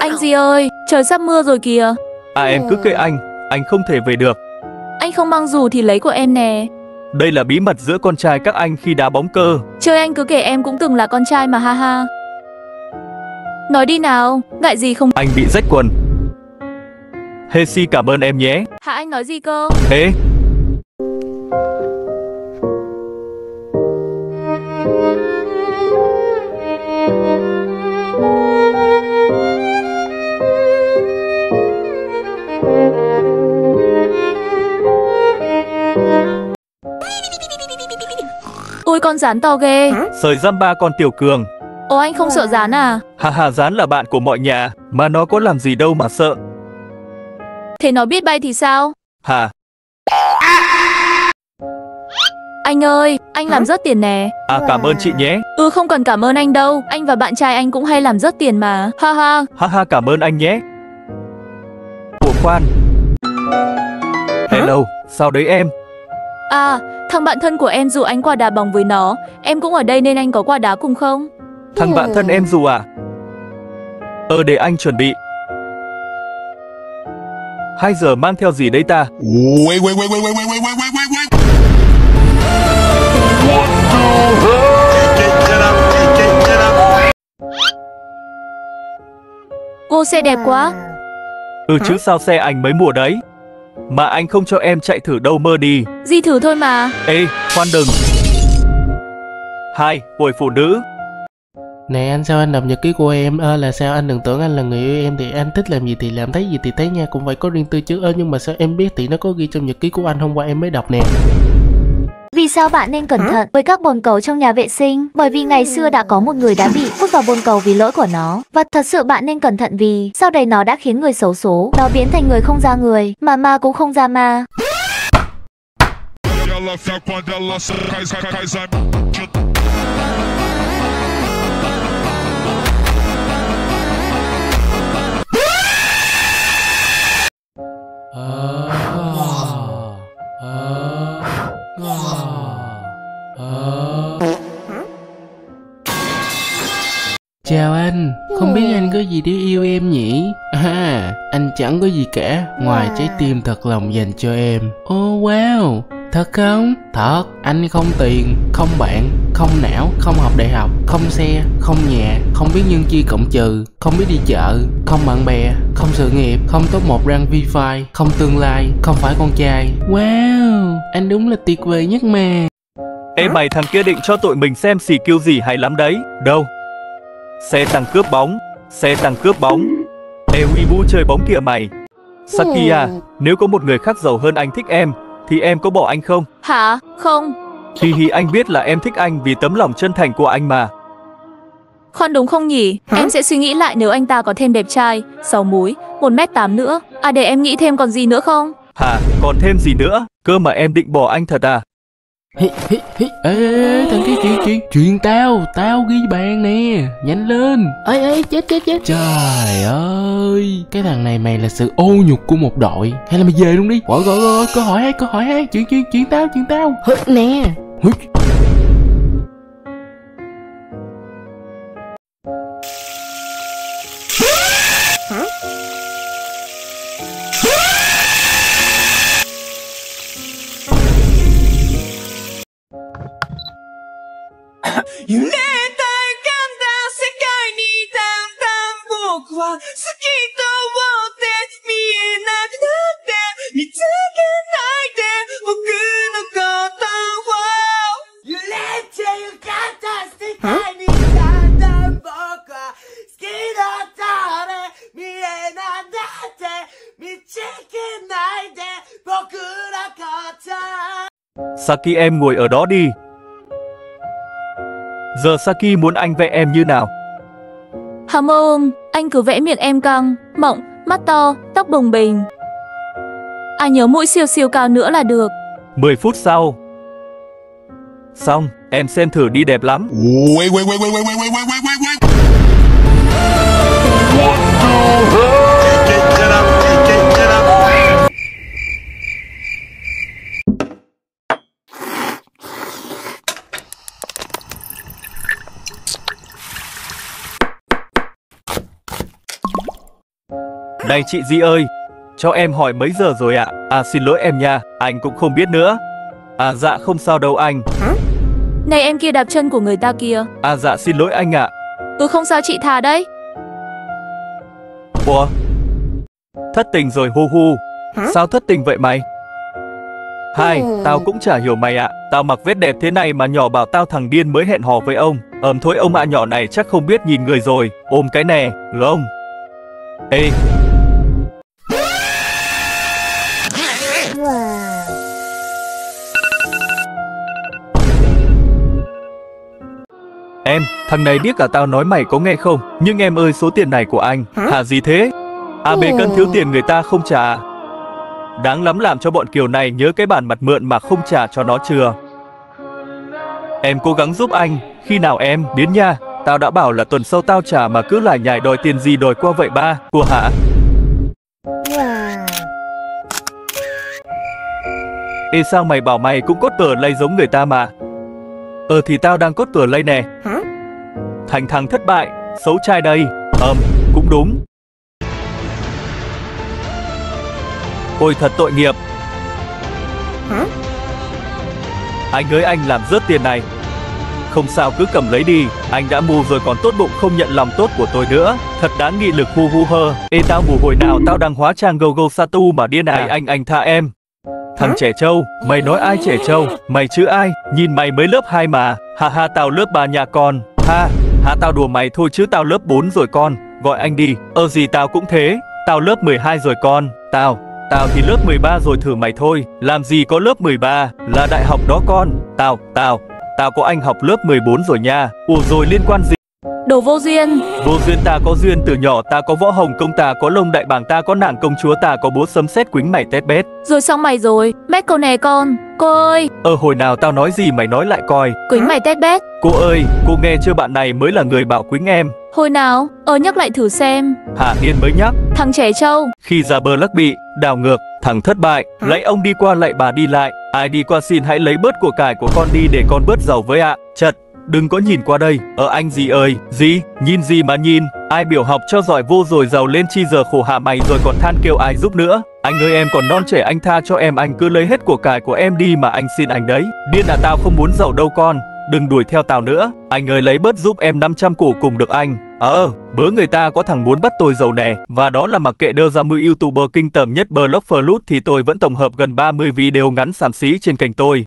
Anh Dì ơi, trời sắp mưa rồi kìa. À em cứ kệ anh không thể về được. Anh không mang dù thì lấy của em nè. Đây là bí mật giữa con trai các anh khi đá bóng cơ. Trời anh cứ kể, em cũng từng là con trai mà, ha ha. Nói đi nào, ngại gì không? Anh bị rách quần. Hesi cảm ơn em nhé. Hả, anh nói gì cơ? Ê! Ôi con rán to ghê. Sời giam ba con Tiểu Cường. Ồ anh không sợ rán à? Hà hà, rán là bạn của mọi nhà, mà nó có làm gì đâu mà sợ. Thế nó biết bay thì sao? Hà. Anh ơi, anh làm rớt tiền nè. À cảm ơn chị nhé. Ừ không cần cảm ơn anh đâu, anh và bạn trai anh cũng hay làm rớt tiền mà. Ha ha. Ha ha, cảm ơn anh nhé. Ủa khoan. Hello, sao đấy em? À, thằng bạn thân của em rủ anh qua đá bóng với nó. Em cũng ở đây nên anh có qua đá cùng không? Thằng bạn thân em rủ à? Để anh chuẩn bị. 2 giờ mang theo gì đấy ta? Ô xe đẹp quá. Ừ chứ sao, xe anh mới mua đấy. Mà anh không cho em chạy thử đâu, mơ đi. Di thử thôi mà. Ê, khoan đừng. Hai, hội phụ nữ. Này anh, sao anh đọc nhật ký của em? Là sao anh đừng tưởng anh là người yêu em. Thì anh thích làm gì thì làm, thấy gì thì thấy nha. Cũng phải có riêng tư chứ. Nhưng mà sao em biết thì nó có ghi trong nhật ký của anh hôm qua em mới đọc nè. Vì sao bạn nên cẩn thận với các bồn cầu trong nhà vệ sinh? Bởi vì ngày xưa đã có một người đã bị vứt vào bồn cầu vì lỗi của nó. Và thật sự bạn nên cẩn thận vì sau đây nó đã khiến người xấu số. Nó biến thành người không ra người, mà ma cũng không ra ma. Chào anh, không biết anh có gì để yêu em nhỉ? Anh chẳng có gì cả ngoài trái tim thật lòng dành cho em. Oh wow, thật không? Thật, anh không tiền, không bạn, không não, không học đại học, không xe, không nhà, không biết nhân chia cộng trừ, không biết đi chợ, không bạn bè, không sự nghiệp, không top 1 rank Wi-Fi, không tương lai, không phải con trai. Wow, anh đúng là tuyệt vời nhất mà. Ê mày, thằng kia định cho tụi mình xem xì kiêu gì hay lắm đấy. Đâu? Xe tăng cướp bóng, xe tăng cướp bóng. Ê Weibo chơi bóng kìa mày. Sakia, nếu có một người khác giàu hơn anh thích em thì em có bỏ anh không? Hả? Không. Hi hi, anh biết là em thích anh vì tấm lòng chân thành của anh mà. Con đúng không nhỉ? Em sẽ suy nghĩ lại nếu anh ta có thêm đẹp trai, 6 múi, 1m8 nữa. À để em nghĩ thêm còn gì nữa không? Hả? Còn thêm gì nữa? Cơ mà em định bỏ anh thật à? Ê, thằng kia chuyện tao ghi bàn nè, nhanh lên. Ê, chết. Trời ơi, cái thằng này mày là sự ô nhục của một đội. Hay là mày về luôn đi. Gọi, câu hỏi hay, chuyện tao. Nè. Saki, em ngồi ở đó đi. Giờ Saki muốn anh vẽ em như nào? Hàm ơn, anh cứ vẽ miệng em căng, mọng, mắt to, tóc bồng bềnh. À nhớ mũi siêu siêu cao nữa là được. 10 phút sau. Xong, em xem thử đi, đẹp lắm. Này chị Di ơi, cho em hỏi mấy giờ rồi ạ? À xin lỗi em nha, anh cũng không biết nữa. À dạ không sao đâu anh. Hả? Này em kia đạp chân của người ta kia. À dạ xin lỗi anh ạ. Ừ không sao chị thà đấy. Ủa? Thất tình rồi hu hu. Hả? Sao thất tình vậy mày? Hai, tao cũng chả hiểu mày ạ. Tao mặc vết đẹp thế này mà nhỏ bảo tao thằng điên mới hẹn hò với ông. Thôi ông ạ, nhỏ này chắc không biết nhìn người rồi. Ôm cái nè, không? Ê em, thằng này điếc cả tao nói mày có nghe không? Nhưng em ơi, số tiền này của anh. Hả gì thế? AB cân thiếu tiền người ta không trả. Đáng lắm làm cho bọn kiều này nhớ cái bản mặt mượn mà không trả cho nó chưa. Em cố gắng giúp anh. Khi nào em đến nha? Tao đã bảo là tuần sau tao trả mà cứ lải nhải đòi tiền gì đòi qua vậy ba. Của hả? Ê sao mày bảo mày cũng cốt tờ lay giống người ta mà? Thì tao đang cốt tờ lay nè. Thành thằng thất bại, xấu trai đây. Cũng đúng. Ôi thật tội nghiệp. Anh ơi anh làm rớt tiền này. Không sao cứ cầm lấy đi. Anh đã mù rồi còn tốt bụng không nhận lòng tốt của tôi nữa. Thật đáng nghị lực hu hu hơ. Ê tao mù hồi nào tao đang hóa trang Gogo Satu mà điên này. Anh tha em. Thằng trẻ trâu. Mày nói ai trẻ trâu? Mày chứ ai? Nhìn mày mới lớp 2 mà. Ha ha tao lớp 3 nhà con. Ha tao đùa mày thôi chứ tao lớp 4 rồi con. Gọi anh đi. Gì tao cũng thế. Tao lớp 12 rồi con. Tao thì lớp 13 rồi thử mày thôi. Làm gì có lớp 13, là đại học đó con. Tao có anh học lớp 14 rồi nha. Ủa rồi liên quan gì? Đồ vô duyên. Vô duyên ta có duyên từ nhỏ. Ta có võ hồng công, ta có lông đại bàng, ta có nàng công chúa, ta có búa sấm sét quính mày tét bét. Rồi xong mày rồi. Mét câu nè con. Cô ơi. Hồi nào tao nói gì mày nói lại coi. Quính mày tét bét. Cô ơi, cô nghe chưa, bạn này mới là người bảo quính em. Hồi nào? Nhắc lại thử xem. Hà Yên mới nhắc. Thằng trẻ trâu. Khi ra bờ lắc bị, đào ngược, thằng thất bại. Lấy ông đi qua lại bà đi lại. Ai đi qua xin hãy lấy bớt của cải của con đi để con bớt giàu với ạ. Chật, đừng có nhìn qua đây. Anh gì ơi, gì, nhìn gì mà nhìn. Ai biểu học cho giỏi vô rồi giàu lên chi giờ khổ hạ mày rồi còn than kêu ai giúp nữa. Anh ơi em còn non trẻ anh tha cho em, anh cứ lấy hết của cải của em đi mà anh xin anh đấy. Điên là tao không muốn giàu đâu con. Đừng đuổi theo tao nữa. Anh ơi lấy bớt giúp em 500 củ cùng được anh. Bữa người ta có thằng muốn bắt tôi giàu nè. Và đó là mặc kệ đưa ra 10 youtuber kinh tởm nhất blogger lút thì tôi vẫn tổng hợp gần 30 video ngắn xàm xí trên kênh tôi.